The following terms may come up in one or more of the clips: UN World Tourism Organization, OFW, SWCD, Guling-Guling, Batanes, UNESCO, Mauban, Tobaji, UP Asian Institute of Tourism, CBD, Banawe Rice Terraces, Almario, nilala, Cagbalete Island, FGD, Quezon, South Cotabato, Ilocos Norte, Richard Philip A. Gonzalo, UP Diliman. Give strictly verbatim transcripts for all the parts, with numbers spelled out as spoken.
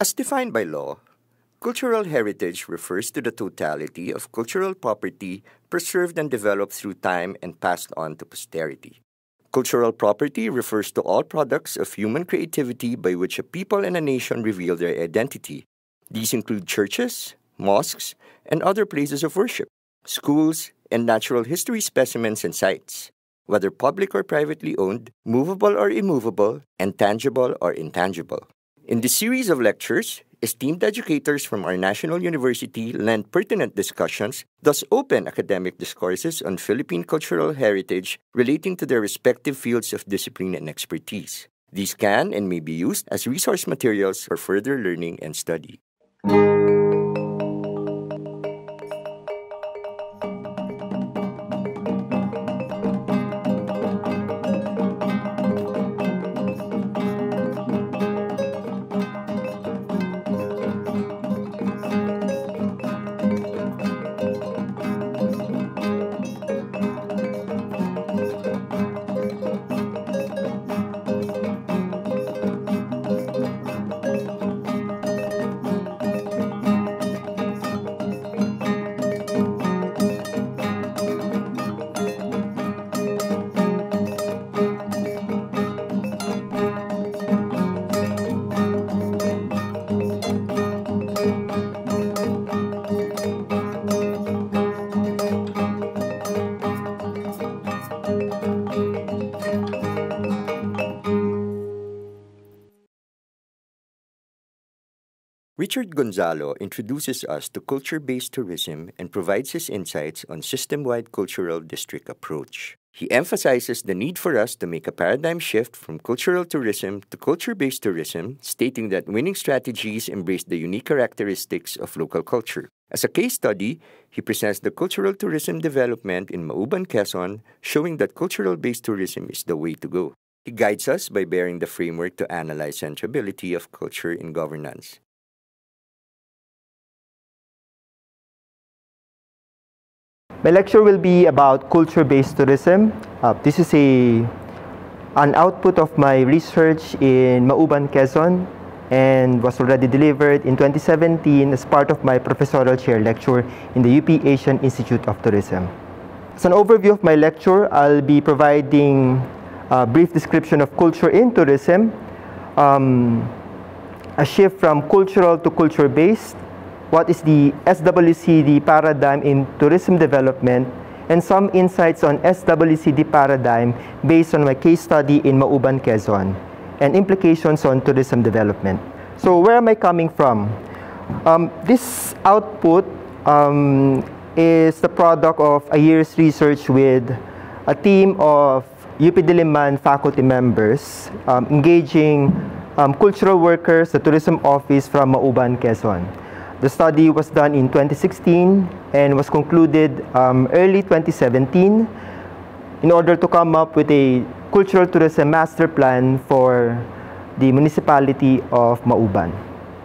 As defined by law, cultural heritage refers to the totality of cultural property preserved and developed through time and passed on to posterity. Cultural property refers to all products of human creativity by which a people and a nation reveal their identity. These include churches, mosques, and other places of worship, schools, and natural history specimens and sites, whether public or privately owned, movable or immovable, and tangible or intangible. In this series of lectures, esteemed educators from our national university lend pertinent discussions, thus open academic discourses on Philippine cultural heritage relating to their respective fields of discipline and expertise. These can and may be used as resource materials for further learning and study. Richard Gonzalo introduces us to culture-based tourism and provides his insights on system-wide cultural district approach. He emphasizes the need for us to make a paradigm shift from cultural tourism to culture-based tourism, stating that winning strategies embrace the unique characteristics of local culture. As a case study, he presents the cultural tourism development in Mauban, Quezon, showing that cultural-based tourism is the way to go. He guides us by bearing the framework to analyze centrability of culture in governance. My lecture will be about culture-based tourism. Uh, this is a, an output of my research in Mauban, Quezon, and was already delivered in twenty seventeen as part of my professorial chair lecture in the U P Asian Institute of Tourism. As an overview of my lecture, I'll be providing a brief description of culture in tourism, um, a shift from cultural to culture-based, what is the S W C D paradigm in tourism development, and some insights on S W C D paradigm based on my case study in Mauban, Quezon, and implications on tourism development. So where am I coming from? Um, this output um, is the product of a year's research with a team of U P Diliman faculty members um, engaging um, cultural workers, the tourism office from Mauban, Quezon. The study was done in twenty sixteen and was concluded um, early twenty seventeen in order to come up with a cultural tourism master plan for the municipality of Mauban.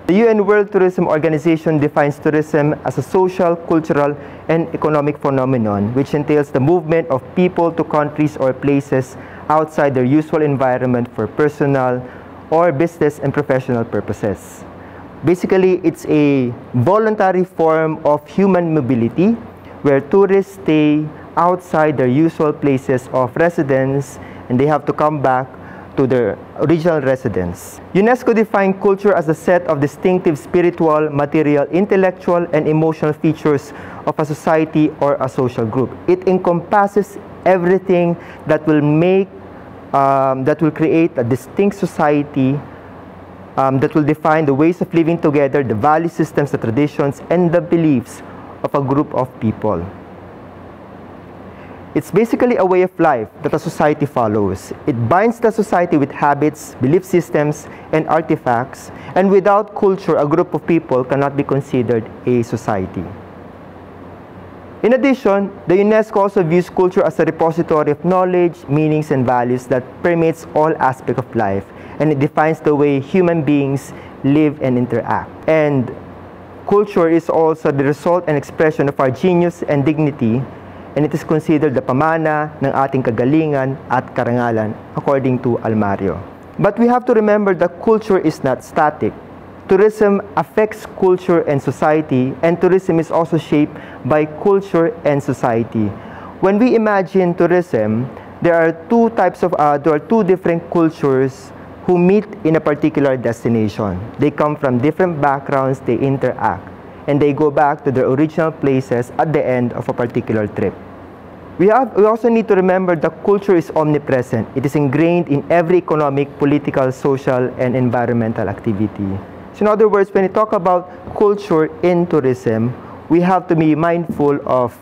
The U N World Tourism Organization defines tourism as a social, cultural, and economic phenomenon which entails the movement of people to countries or places outside their usual environment for personal or business and professional purposes. Basically, it's a voluntary form of human mobility where tourists stay outside their usual places of residence and they have to come back to their original residence. UNESCO defined culture as a set of distinctive spiritual, material, intellectual, and emotional features of a society or a social group. It encompasses everything that will make, um, that will create a distinct society, Um, that will define the ways of living together, the value systems, the traditions, and the beliefs of a group of people. It's basically a way of life that a society follows. It binds the society with habits, belief systems, and artifacts, and without culture, a group of people cannot be considered a society. In addition, the UNESCO also views culture as a repository of knowledge, meanings, and values that permeates all aspects of life, and it defines the way human beings live and interact. And culture is also the result and expression of our genius and dignity, and it is considered the pamana ng ating kagalingan at karangalan, according to Almario. But we have to remember that culture is not static. tourism affects culture and society, and tourism is also shaped by culture and society. When we imagine tourism, there are two types of, uh, there are two different cultures who meet in a particular destination. They come from different backgrounds, they interact, and they go back to their original places at the end of a particular trip. We, have, we also need to remember that culture is omnipresent. It is ingrained in every economic, political, social, and environmental activity. So in other words, when we talk about culture in tourism, we have to be mindful of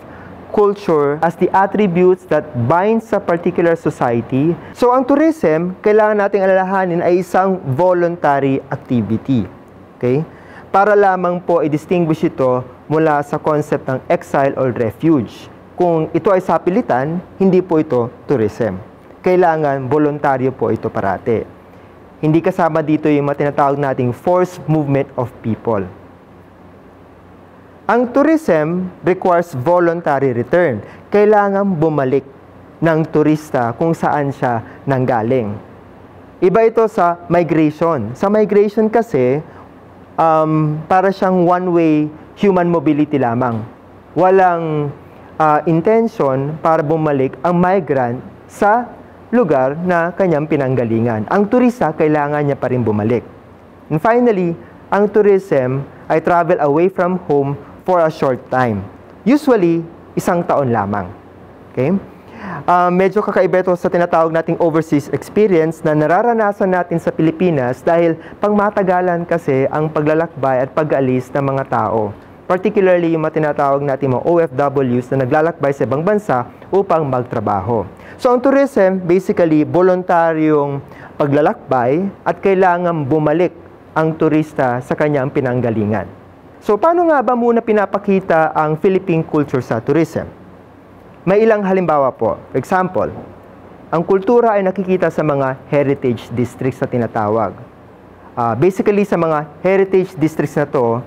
culture as the attributes that binds a particular society. So ang tourism, kailangan nating alalahanin ay isang voluntary activity. Okay? Para lamang po i-distinguish ito mula sa concept ng exile or refuge. Kung ito ay sapilitan, hindi po ito tourism. Kailangan voluntaryo po ito parate. Hindi kasama dito yung matinatawag nating forced movement of people. Ang tourism requires voluntary return. Kailangan bumalik ng turista kung saan siya nanggaling. Iba ito sa migration. Sa migration kasi, um, para siyang one-way human mobility lamang. Walang uh, intention para bumalik ang migrant sa lugar na kanyang pinanggalingan. Ang turista, kailangan niya pa rin bumalik. And finally, ang tourism ay travel away from home for a short time. Usually, isang taon lamang. Okay? Uh, medyo kakaiba ito sa tinatawag nating overseas experience na nararanasan natin sa Pilipinas dahil pangmatagalan kasi ang paglalakbay at pag-alis ng mga tao. Particularly yung matinatawag natin mga O F Ws na naglalakbay sa ibang bansa upang magtrabaho. So ang tourism, basically, voluntaryong paglalakbay at kailangan bumalik ang turista sa kanyang pinanggalingan. So, paano nga ba muna pinapakita ang Philippine culture sa tourism? May ilang halimbawa po. For example, ang kultura ay nakikita sa mga heritage districts na tinatawag. Uh, basically, sa mga heritage districts na to,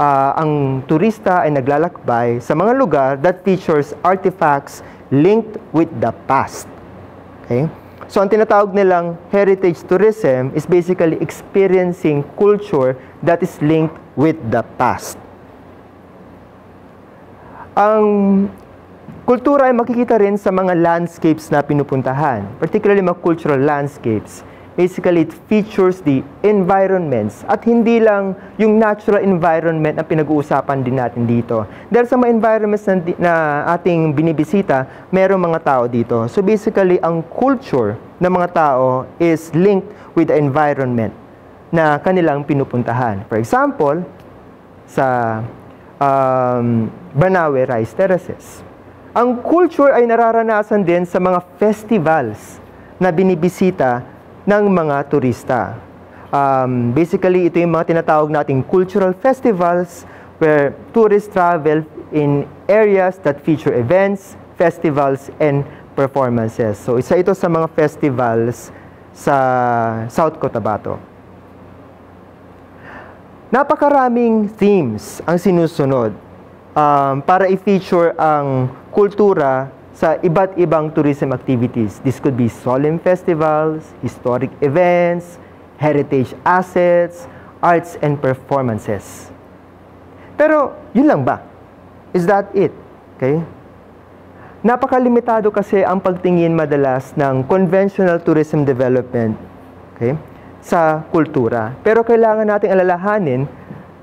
uh, ang turista ay naglalakbay sa mga lugar that features artifacts linked with the past. Okay? So, ang tinatawag nilang heritage tourism is basically experiencing culture that is linked with the past. Ang kultura ay makikita rin sa mga landscapes na pinupuntahan, particularly mga cultural landscapes. Basically, it features the environments at hindi lang yung natural environment na pinag-uusapan din natin dito. Dahil sa mga environments na, na ating binibisita, mayroong mga tao dito. So basically, ang culture ng mga tao is linked with the environment na kanilang pinupuntahan. For example, sa um, Banawe Rice Terraces. Ang culture ay nararanasan din sa mga festivals na binibisita ng mga turista. Um, basically, ito yung mga tinatawag nating cultural festivals where tourists travel in areas that feature events, festivals, and performances. So, isa ito sa mga festivals sa South Cotabato. Napakaraming themes ang sinusunod um, para i-feature ang kultura sa iba't ibang tourism activities. This could be solemn festivals, historic events, heritage assets, arts and performances. Pero, yun lang ba? Is that it? Okay? Napakalimitado kasi ang pagtingin madalas ng conventional tourism development, okay, sa kultura. Pero kailangan nating alalahanin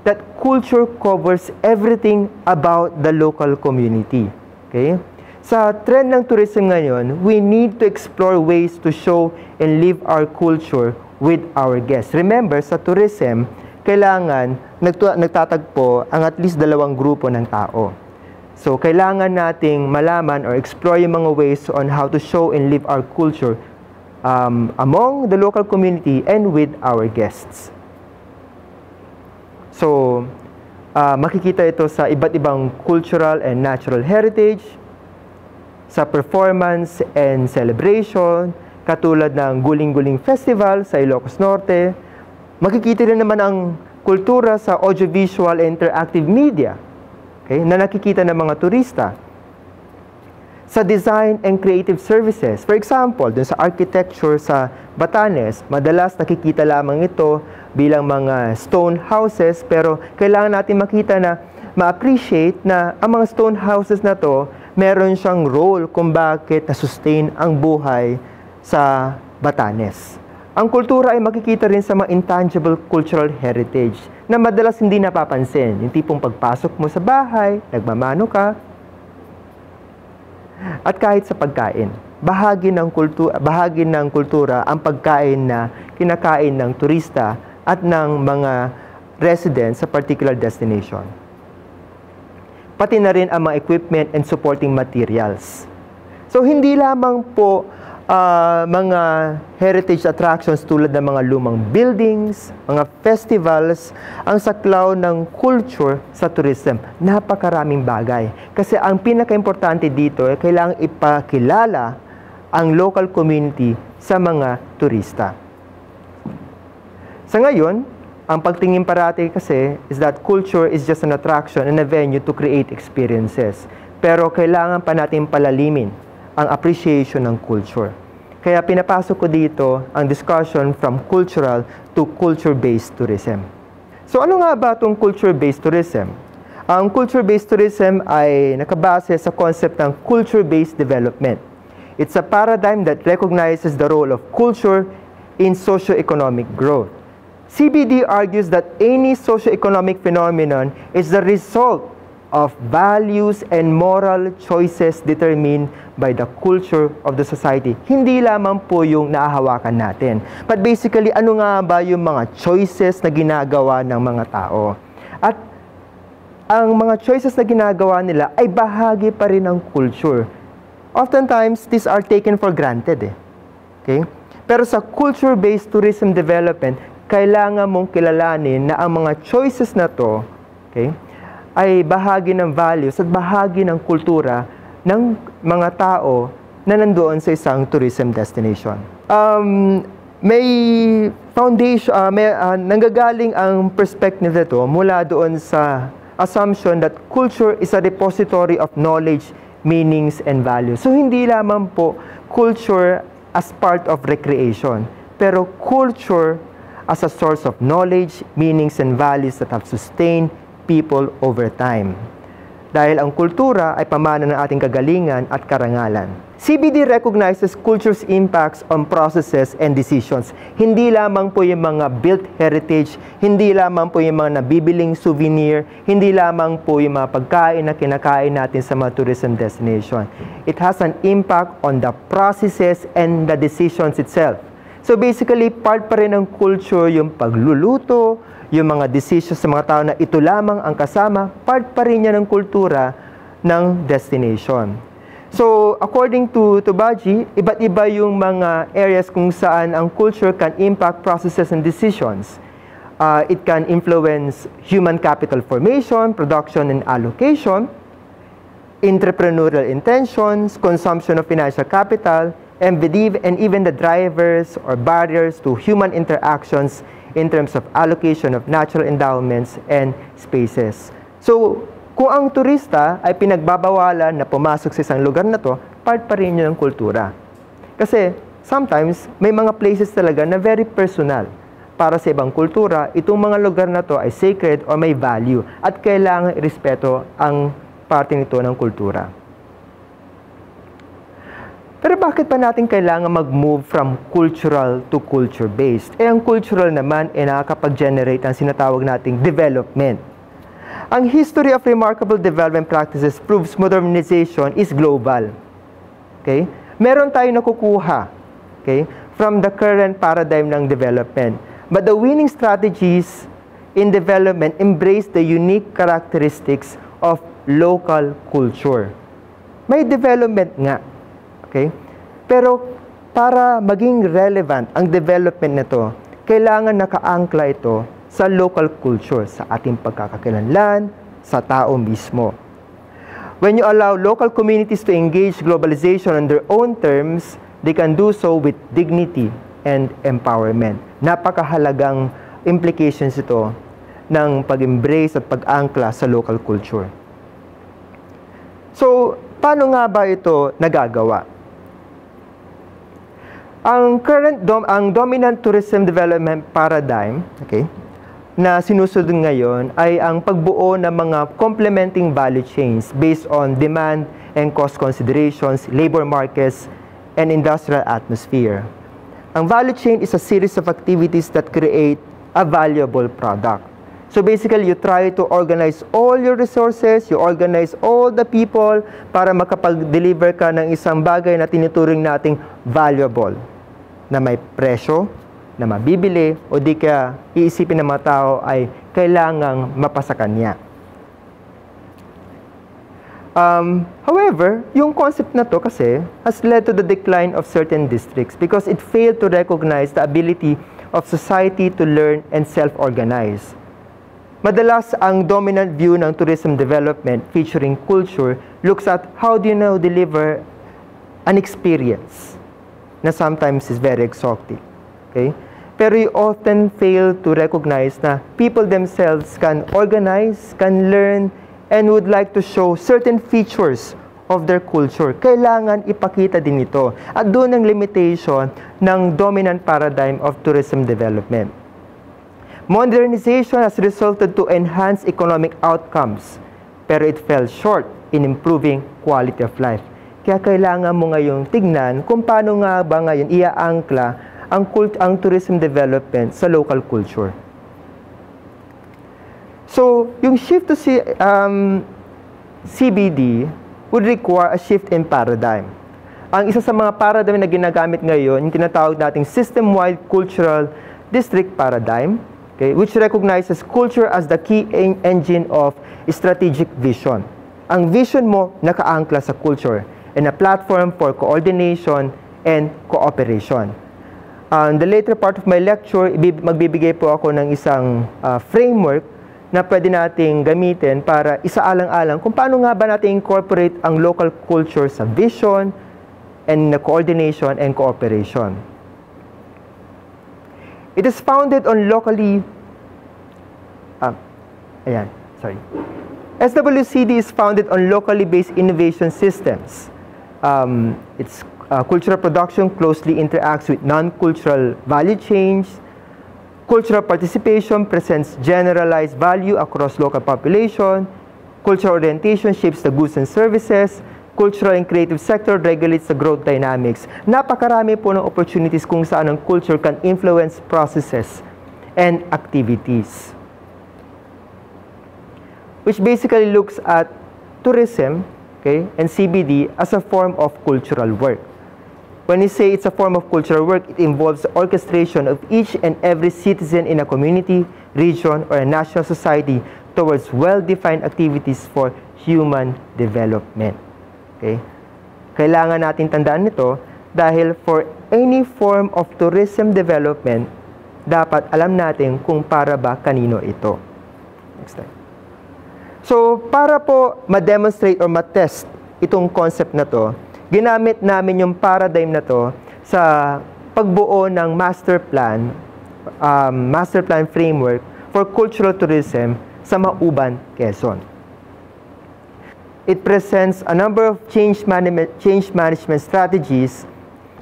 that culture covers everything about the local community. Okay? Sa trend ng tourism ngayon, we need to explore ways to show and live our culture with our guests. Remember, sa tourism, kailangan nagtatagpo ang at least dalawang grupo ng tao. So, kailangan nating malaman or explore yung mga ways on how to show and live our culture um, among the local community and with our guests. So, uh, makikita ito sa iba't ibang cultural and natural heritage, sa performance and celebration, katulad ng Guling-Guling Festival sa Ilocos Norte. Makikita rin naman ang kultura sa audiovisual and interactive media, okay, na nakikita ng mga turista. sa design and creative services. For example, dun sa architecture sa Batanes, madalas nakikita lamang ito bilang mga stone houses, pero kailangan natin makita na ma-appreciate na ang mga stone houses na to, meron siyang role kung bakit na-sustain ang buhay sa Batanes. Ang kultura ay makikita rin sa mga intangible cultural heritage na madalas hindi napapansin. Yung tipong pagpasok mo sa bahay, nagmamano ka. At kahit sa pagkain, bahagi ng kultura, bahagi ng kultura ang pagkain na kinakain ng turista at ng mga residents sa particular destination. Pati na rin ang mga equipment and supporting materials. So hindi lamang po Uh, mga heritage attractions tulad ng mga lumang buildings, mga festivals, ang saklaw ng culture sa tourism. Napakaraming bagay. Kasi ang pinaka-importante dito ay kailangang ipakilala ang local community sa mga turista. Sa ngayon, ang pagtingin parati kasi is that culture is just an attraction and a venue to create experiences. Pero kailangan pa natin palalimin ang appreciation ng culture. Kaya pinapasok ko dito ang discussion from cultural to culture-based tourism. So ano nga ba itong culture-based tourism? Ang culture-based tourism ay nakabase sa concept ng culture-based development. It's a paradigm that recognizes the role of culture in socio-economic growth. C B D argues that any socio-economic phenomenon is the result of values and moral choices determined by the culture of the society. Hindi lamang po yung nahahawakan natin. But basically, ano nga ba yung mga choices na ginagawa ng mga tao? At ang mga choices na ginagawa nila ay bahagi pa rin ng culture. Oftentimes, these are taken for granted. Eh. Okay? Pero sa culture-based tourism development, kailangan mong kilalanin na ang mga choices na to, okay, ay bahagi ng values at bahagi ng kultura ng mga tao na nandoon sa isang tourism destination. Um, may foundation, uh, may, uh, nanggagaling ang perspective nito mula doon sa assumption that culture is a repository of knowledge, meanings, and values. So hindi lamang po culture as part of recreation, pero culture as a source of knowledge, meanings, and values that have sustained people over time. Dahil ang kultura ay pamana ng ating kagalingan at karangalan. C B D recognizes culture's impacts on processes and decisions. Hindi lamang po yung mga built heritage, hindi lamang po yung mga nabibiling souvenir, hindi lamang po yung mga pagkain na kinakain natin sa mga tourism destination. It has an impact on the processes and the decisions itself. So basically, part pa rin ng culture yung pagluluto, yung mga decisions sa mga tao na ito lamang ang kasama, part pa rin niya ng kultura ng destination. So, according to Tobaji, iba't iba yung mga areas kung saan ang culture can impact processes and decisions. Uh, it can influence human capital formation, production and allocation, entrepreneurial intentions, consumption of financial capital, and even the drivers or barriers to human interactions in terms of allocation of natural endowments and spaces. So, kung ang turista ay pinagbabawalan na pumasok sa isang lugar na to, part pa rin yun ng kultura. Kasi, sometimes, may mga places talaga na very personal. Para sa ibang kultura, itong mga lugar na to ay sacred o may value at kailangan irespeto ang parte nito ng kultura. Pero bakit pa natin kailangan mag-move from cultural to culture-based? Eh, ang cultural naman ay eh, nakakapag-generate ang sinatawag nating development. Ang history of remarkable development practices proves modernization is global. Okay? Meron tayong nakukuha, okay, from the current paradigm ng development. But the winning strategies in development embrace the unique characteristics of local culture. May development nga. Okay? Pero para maging relevant ang development nito, kailangan nakaangkla ito sa local culture, sa ating pagkakakilanlan, sa tao mismo. When you allow local communities to engage globalization on their own terms, they can do so with dignity and empowerment. Napakahalagang implications ito ng pag-embrace at pag-angkla sa local culture. So, Paano nga ba ito nagagawa? Ang current dom ang dominant tourism development paradigm, okay, na sinusunod ngayon ay ang pagbuo ng mga complementing value chains based on demand and cost considerations, labor markets, and industrial atmosphere. Ang value chain is a series of activities that create a valuable product. So basically, you try to organize all your resources, you organize all the people para makapag-deliver ka ng isang bagay na tinuturing nating valuable, na may presyo, na mabibili, o di kaya iisipin ng mga tao ay kailangang mapasakan niya. Um, however, yung concept na to kasi has led to the decline of certain districts because it failed to recognize the ability of society to learn and self-organize. Madalas ang dominant view ng tourism development featuring culture looks at how do you now deliver an experience na sometimes is very exotic. Okay? Pero you often fail to recognize na people themselves can organize, can learn, and would like to show certain features of their culture. Kailangan ipakita din ito. At doon ang limitation ng dominant paradigm of tourism development. Modernization has resulted to enhance economic outcomes, pero it fell short in improving quality of life. Kaya kailangan mo ngayong tignan kung paano nga ba ngayon iaangkla ang, cult, ang tourism development sa local culture. So, yung shift to C, um, C B D would require a shift in paradigm. Ang isa sa mga paradigm na ginagamit ngayon, yung tinatawag nating system-wide cultural district paradigm, okay, which recognizes culture as the key en engine of strategic vision. Ang vision mo nakaangkla sa culture and a platform for coordination and cooperation. On the later part of my lecture, magbibigay po ako ng isang uh, framework na pwede nating gamitin para isaalang-alang kung paano nga ba natin incorporate ang local culture sa vision and uh, coordination and cooperation. It is founded on locally... Uh, ayan, sorry. S W C D is founded on locally based innovation systems. Um, it's Uh, cultural production closely interacts with non-cultural value chains. Cultural participation presents generalized value across local population. Cultural orientation shapes the goods and services. Cultural and creative sector regulates the growth dynamics. Napakarami po ng opportunities kung saan ang culture can influence processes and activities. Which basically looks at tourism, okay, and C B D as a form of cultural work. When we say it's a form of cultural work, it involves the orchestration of each and every citizen in a community, region, or a national society towards well-defined activities for human development. Okay? Kailangan natin tandaan nito dahil for any form of tourism development, dapat alam natin kung para ba kanino ito. Next time. So, para po ma-demonstrate or ma-test itong concept na to, ginamit namin yung paradigm na to sa pagbuo ng master plan, um, master plan framework for cultural tourism sa Mauban, Quezon. It presents a number of change, man change management strategies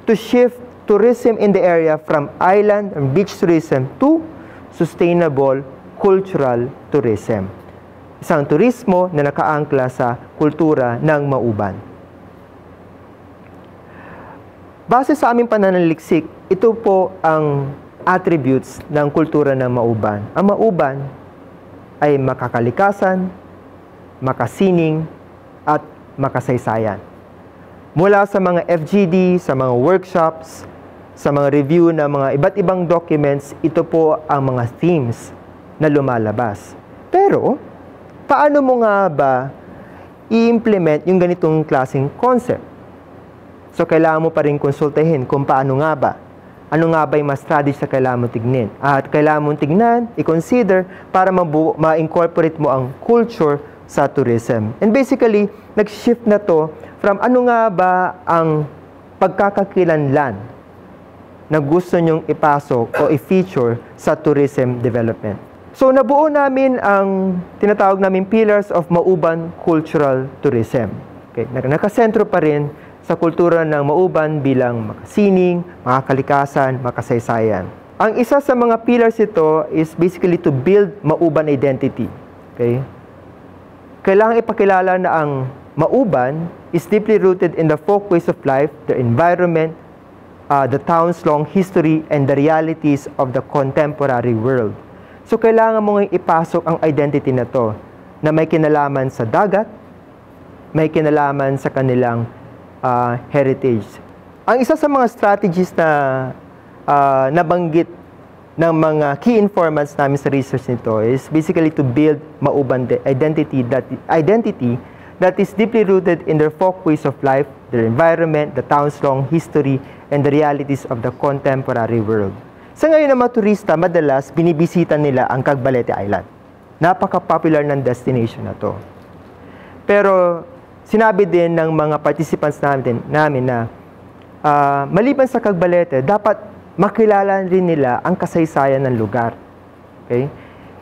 to shift tourism in the area from island and beach tourism to sustainable cultural tourism. Isang turismo na nakaangkla sa kultura ng Mauban. Base sa aming pananaliksik, ito po ang attributes ng kultura ng Mauban. Ang Mauban ay makakalikasan, makasining, at makasaysayan. Mula sa mga F G D, sa mga workshops, sa mga review ng mga iba't ibang documents, ito po ang mga themes na lumalabas. Pero, paano mo nga ba i-implement yung ganitong klaseng concept? So, kailangan mo pa rin konsultahin kung paano nga ba. Ano nga ba yung mas strategy na kailangan mo tignan? At kailangan mo tignan, i-consider para ma-incorporate mo ang culture sa tourism. And basically, nag-shift na to from ano nga ba ang pagkakakilanlan na gusto nyong ipasok o i-feature sa tourism development. So, nabuo namin ang tinatawag namin pillars of Mauban Cultural Tourism. Okay, nakasentro pa rin sa kultura ng Mauban bilang makasining, makakalikasan, makasaysayan. Ang isa sa mga pillars ito is basically to build Mauban identity. Okay? Kailangan ipakilala na ang Mauban is deeply rooted in the folk ways of life, the environment, uh, the town's long history, and the realities of the contemporary world. So kailangan mong ipasok ang identity na to na may kinalaman sa dagat, may kinalaman sa kanilang uh, heritage. Ang isa sa mga strategies na uh, nabanggit ng mga key informants namin sa research nito is basically to build Mauban identity that, identity that is deeply rooted in their folk ways of life, their environment, the town's long history, and the realities of the contemporary world. Sa ngayon ng mga turista, madalas binibisita nila ang Cagbalete Island. Napaka-popular ng destination na to. Pero sinabi din ng mga participants namin, namin na uh, maliban sa Cagbalete, dapat makilala rin nila ang kasaysayan ng lugar. Okay?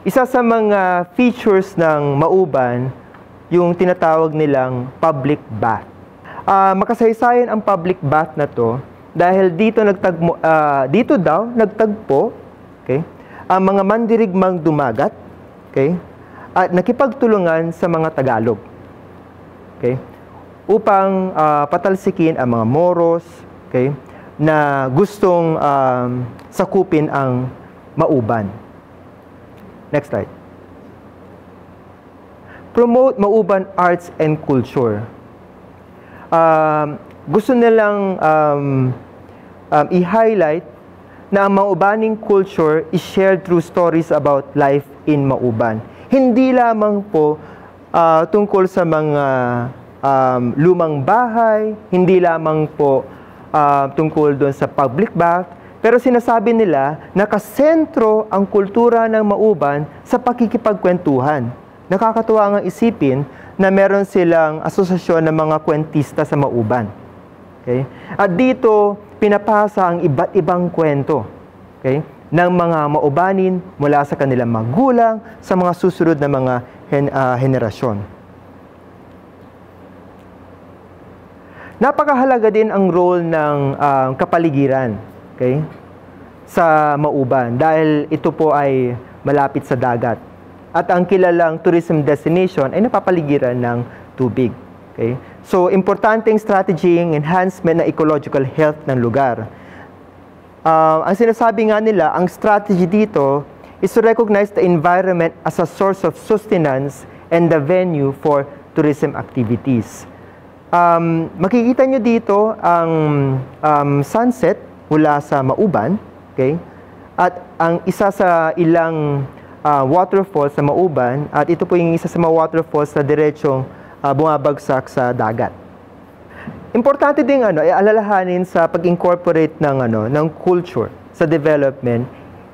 Isa sa mga features ng Mauban, yung tinatawag nilang public bath. Uh, makasaysayan ang public bath na to dahil dito, nagtagmo, uh, dito daw nagtagpo, okay, ang mga mandirigmang dumagat, okay, at nakipagtulungan sa mga Tagalog. Okay? Upang uh, patalsikin ang mga Moros, okay, na gustong um, sakupin ang Mauban. Next slide. Promote Mauban arts and culture. Um, gusto nilang um, um, i-highlight na ang Maubaning culture is shared through stories about life in Mauban. Hindi lamang po Uh, tungkol sa mga um, lumang bahay, hindi lamang po uh, tungkol doon sa public bath, pero sinasabi nila nakasentro ang kultura ng Mauban sa pakikipagkwentuhan. Nakakatuwa ngang isipin na meron silang asosasyon ng mga kwentista sa Mauban. Okay? At dito, pinapasa ang iba't ibang kwento. Okay? Ng mga Maubanin mula sa kanilang magulang sa mga susunod na mga hen, uh, henerasyon. Napakahalaga din ang role ng uh, kapaligiran, okay, sa Mauban dahil ito po ay malapit sa dagat at ang kilalang tourism destination ay napapaligiran ng tubig. Okay? So, importanteng strategy ng enhancement ng ecological health ng lugar. Uh, ang sinasabi nga nila, ang strategy dito is to recognize the environment as a source of sustenance and the venue for tourism activities. Um, makikita nyo dito ang um, sunset mula sa Mauban, okay? At ang isa sa ilang uh, waterfalls sa Mauban, at ito po yung isa sa mga waterfalls na diretsong uh, bumabagsak sa dagat. Importante ding ano, alalahanin sa pag-incorporate ng ano, ng culture sa development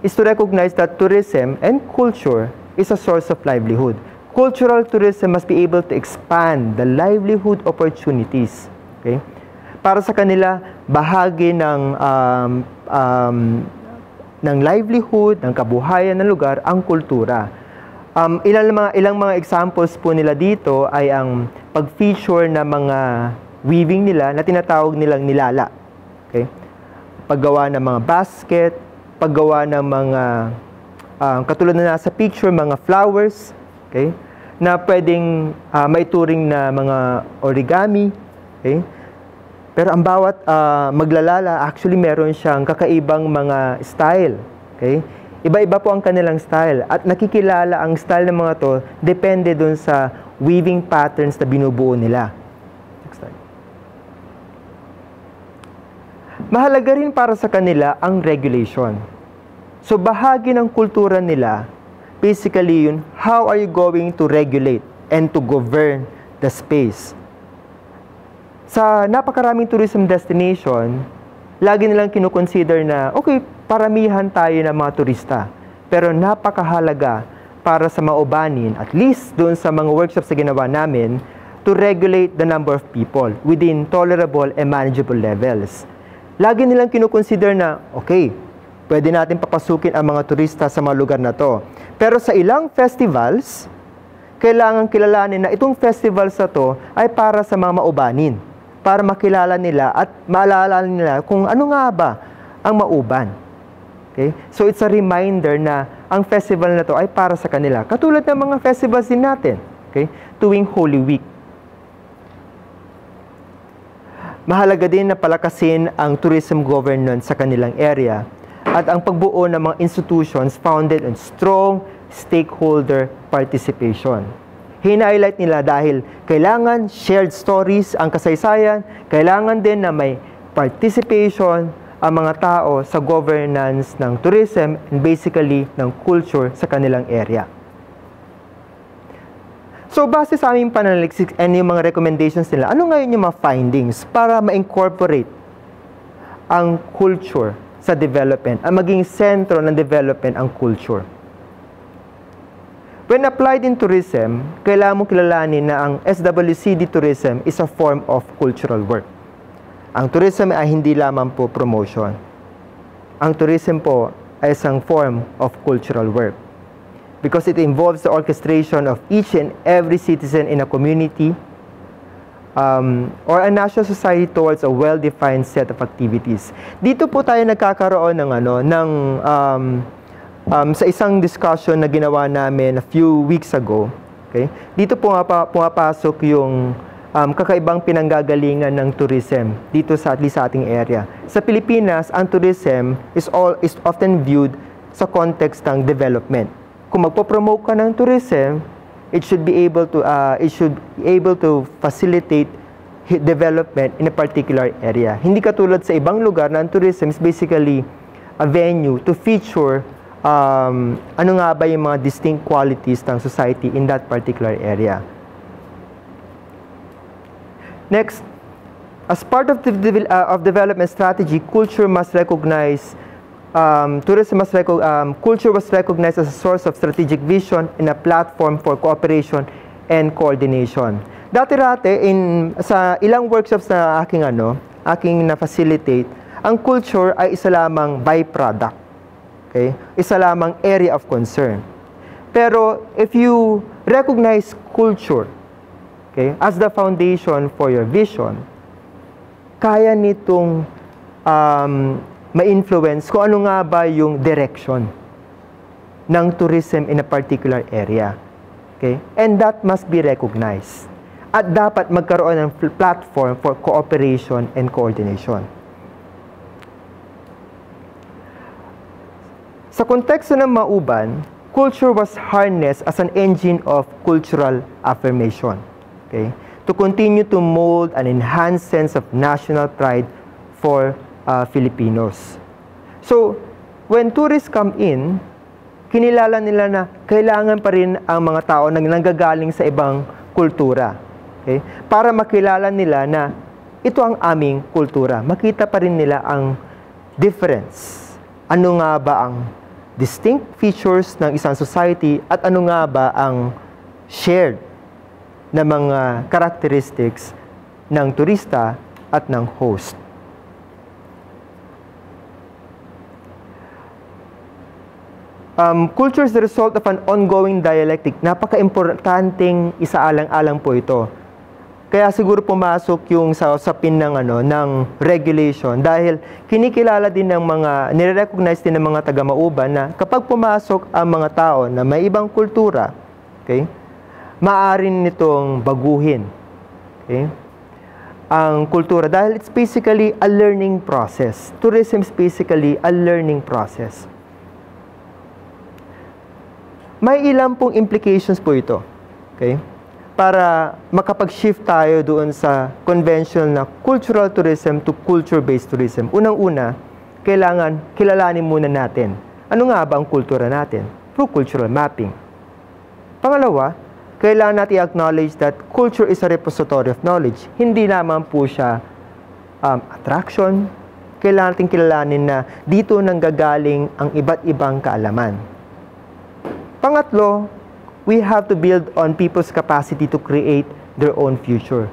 is to recognize that tourism and culture is a source of livelihood. Cultural tourism must be able to expand the livelihood opportunities. Okay? Para sa kanila, bahagi ng um, um, ng livelihood, ng kabuhayan ng lugar ang kultura. Um, ilang mga ilang mga examples po nila dito ay ang pag-feature ng mga weaving nila na tinatawag nilang nilala. Okay? Paggawa ng mga basket, paggawa ng mga, uh, katulad na nasa picture, mga flowers, okay, na pwedeng uh, may turing na mga origami. Okay? Pero ang bawat uh, maglalala, actually meron siyang kakaibang mga style. Okay? Iba-iba po ang kanilang style. At nakikilala ang style ng mga to depende dun sa weaving patterns na binubuo nila. Mahalaga rin para sa kanila ang regulation. So, bahagi ng kultura nila, basically yun, how are you going to regulate and to govern the space? Sa napakaraming tourism destination, lagi nilang kinukonsider na, okay, paramihan tayo ng mga turista. Pero napakahalaga para sa Maubanin, at least doon sa mga workshops na ginawa namin, to regulate the number of people within tolerable and manageable levels. Lagi nilang kinukonsider na, okay, pwede natin papasukin ang mga turista sa mga lugar na to. Pero sa ilang festivals, kailangan kilalanin na itong festivals na to ay para sa mga maubanin, para makilala nila at maalala nila kung ano nga ba ang mauban. Okay? So it's a reminder na ang festival na to ay para sa kanila. Katulad ng mga festivals din natin, okay, tuwing Holy Week. Mahalaga din na palakasin ang tourism governance sa kanilang area at ang pagbuo ng mga institutions founded on strong stakeholder participation. Hina-highlight nila dahil kailangan shared stories ang kasaysayan, kailangan din na may participation ang mga tao sa governance ng tourism and basically ng culture sa kanilang area. So, base sa aming pananaliksik and yung mga recommendations nila, ano ngayon yung mga findings para ma-incorporate ang culture sa development, ang maging sentro ng development ang culture? When applied in tourism, kailangan mong kilalanin na ang S W C D tourism is a form of cultural work. Ang tourism ay hindi lamang po promotion. Ang tourism po ay isang form of cultural work, because it involves the orchestration of each and every citizen in a community um, or a national society towards a well-defined set of activities. Dito po tayo nagkakaroon ng, ano, ng um, um, sa isang discussion na ginawa namin a few weeks ago. Okay? Dito po nga pumapasok yung um, kakaibang pinanggagalingan ng tourism dito sa, at least sa ating area. Sa Pilipinas, ang tourism is, all, is often viewed sa context ng development. Kung magpo-promote ka ng tourism, it should be able to uh, it should be able to facilitate development in a particular area. Hindi katulad sa ibang lugar na ang tourism is basically a venue to feature um, ano nga ba yung mga distinct qualities ng society in that particular area. Next, as part of the uh, of development strategy, culture must recognize Um, tourism was um, culture was recognized as a source of strategic vision and a platform for cooperation and coordination. Dati-rate, in, sa ilang workshops na aking, ano, aking na-facilitate, ang culture ay isa lamang byproduct. Okay? Isa lamang area of concern. Pero if you recognize culture, okay, as the foundation for your vision, kaya nitong um, ma-influence kung ano nga ba yung direction ng tourism in a particular area. Okay? And that must be recognized. At dapat magkaroon ng platform for cooperation and coordination. Sa konteksto ng Mauban, culture was harnessed as an engine of cultural affirmation. Okay? To continue to mold an enhanced sense of national pride for Uh, Filipinos. So, when tourists come in, kinilala nila na kailangan pa rin ang mga tao na nanggagaling sa ibang kultura. Okay? Para makilala nila na ito ang aming kultura. Makita pa rin nila ang difference. Ano nga ba ang distinct features ng isang society at ano nga ba ang shared na mga characteristics ng turista at ng host. Um, culture is the result of an ongoing dialectic. Napaka-importanting isaalang-alang po ito. Kaya siguro pumasok yung sa usapin ng, ano, ng regulation dahil kinikilala din ng mga, nire-recognize din ng mga taga-Mauban na kapag pumasok ang mga tao na may ibang kultura, okay, maaaring nitong baguhin, okay, ang kultura dahil it's basically a learning process. Tourism is basically a learning process. May ilang pong implications po ito, okay? Para makapag-shift tayo doon sa conventional na cultural tourism to culture-based tourism. Unang-una, kailangan kilalanin muna natin. Ano nga ba ang kultura natin? Through cultural mapping. Pangalawa, kailangan natin acknowledge that culture is a repository of knowledge. Hindi naman po siya um, attraction. Kailangan natin kilalanin na dito nanggagaling ang iba't ibang kaalaman. Pangatlo, we have to build on people's capacity to create their own future.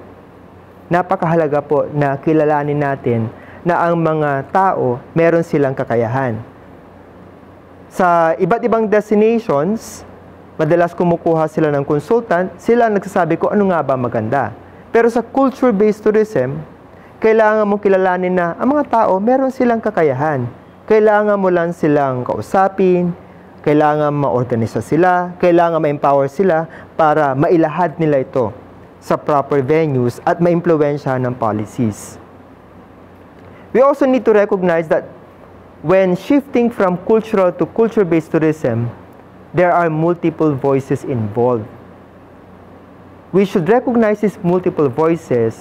Napakahalaga po na kilalanin natin na ang mga tao meron silang kakayahan. Sa iba't ibang destinations, Madalas kumukuha sila ng consultant, sila ang nagsasabi ko ano nga ba maganda. Pero sa culture-based tourism, kailangan mo kilalanin na ang mga tao meron silang kakayahan. Kailangan mo lang silang kausapin, kailangan ma-organisa sila, kailangan ma-empower sila para mailahad nila ito sa proper venues at ma-impluensya ng policies. We also need to recognize that when shifting from cultural to culture-based tourism, there are multiple voices involved. We should recognize these multiple voices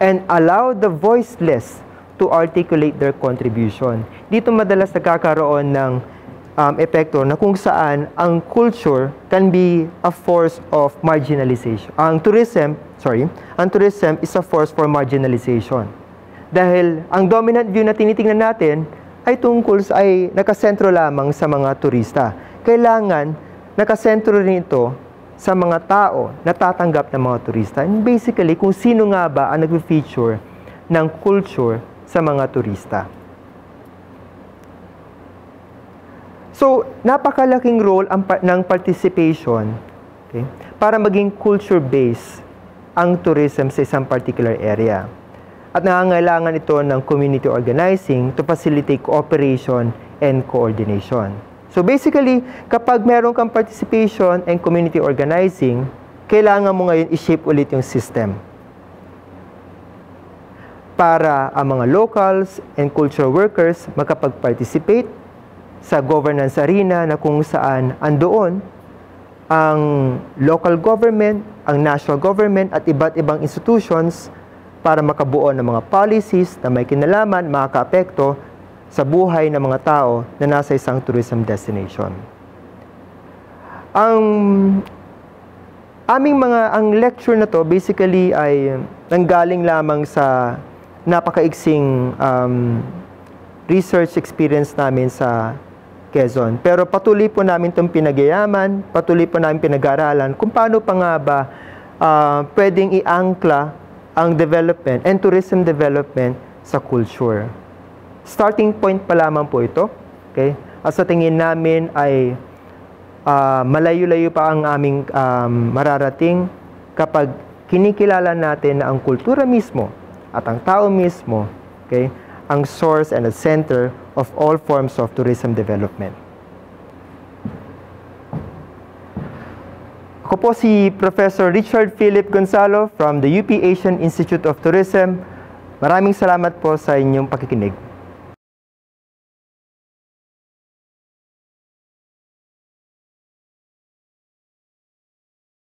and allow the voiceless to articulate their contribution. Dito madalas nagkakaroon ng um, epekto na kung saan ang culture can be a force of marginalization. Ang tourism, sorry, ang tourism is a force for marginalization. Dahil ang dominant view na tinitingnan natin ay tungkol sa, ay nakasentro lamang sa mga turista. Kailangan nakasentro rin ito sa mga tao na tatanggap ng mga turista. And basically, kung sino nga ba ang nag-feature ng culture sa mga turista. So, napakalaking role ang, ng participation, okay, para maging culture-based ang tourism sa isang particular area. At nangangailangan ito ng community organizing to facilitate cooperation and coordination. So basically, kapag meron kang participation and community organizing, kailangan mo ngayon i-shape ulit yung system para ang mga locals and cultural workers makapag-participate sa governance arena na kung saan andoon ang local government, ang national government at iba't ibang institutions para makabuo ng mga policies na may kinalaman, makakaapekto sa buhay ng mga tao na nasa isang tourism destination. Ang aming mga ang lecture na to basically ay nanggaling lamang sa napakaiksing um, research experience namin sa Quezon. Pero patuloy po namin itong pinagyayaman, patuloy po namin pinag-aralan kung paano pa nga ba uh, pwedeng iangkla ang development and tourism development sa culture. Starting point pa lamang po ito. Okay? At sa tingin namin ay uh, malayo-layo pa ang aming um, mararating kapag kinikilala natin na ang kultura mismo at ang tao mismo, okay, ang source and the center of all forms of tourism development. Ako po si Professor Richard Philip Gonzalo from the U P Asian Institute of Tourism. Maraming salamat po sa inyong pakikinig.